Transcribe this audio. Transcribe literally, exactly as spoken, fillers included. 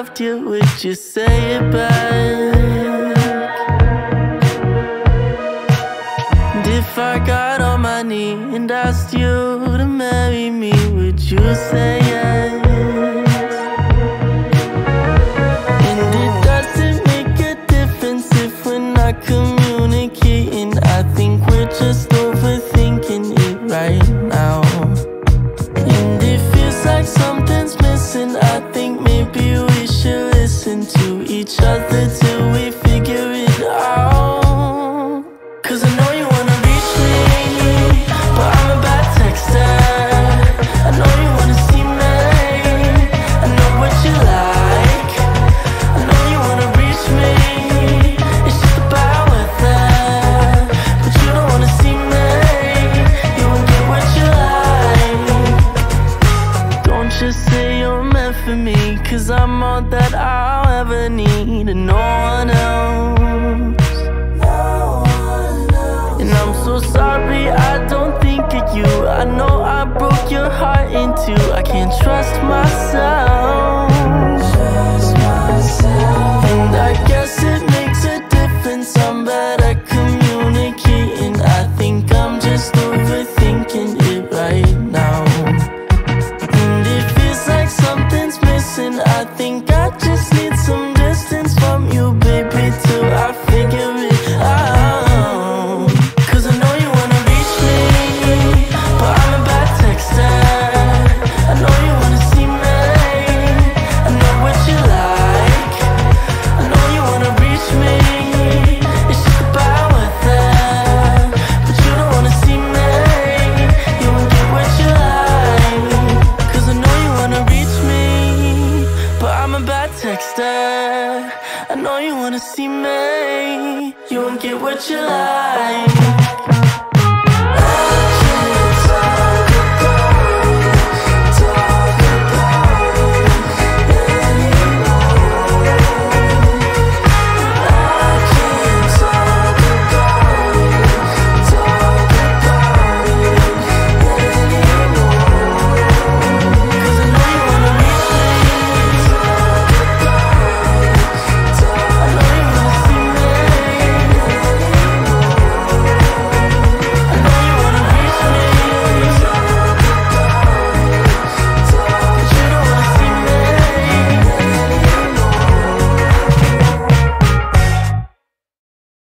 loved you, would you say it back? And if I got on my knee and asked you to marry me, would you say yes? And it doesn't make a difference if we're not communicating. I think we're just overthinking it right now. And it feels like something's missing. I think maybe we should listen to each other till we figure it out. Cause I know you wanna reach me, but I'm a bad texter. I know you wanna see me, I know what you like. I know you wanna reach me, it's just about that. But you don't wanna see me, you won't get what you like. Don't just say you're meant for me, cause I'm all that I'll ever need, and no one else. And I'm so sorry, I don't think of you. I know I broke your heart in two. I can't trust myself. And I guess it makes a difference. I'm bad at communicating. I think I'm just overthinking it right now. And it feels like something's missing. I think I just need some distance from you, baby, till I figure it out. I know you wanna see me, you won't get what you like.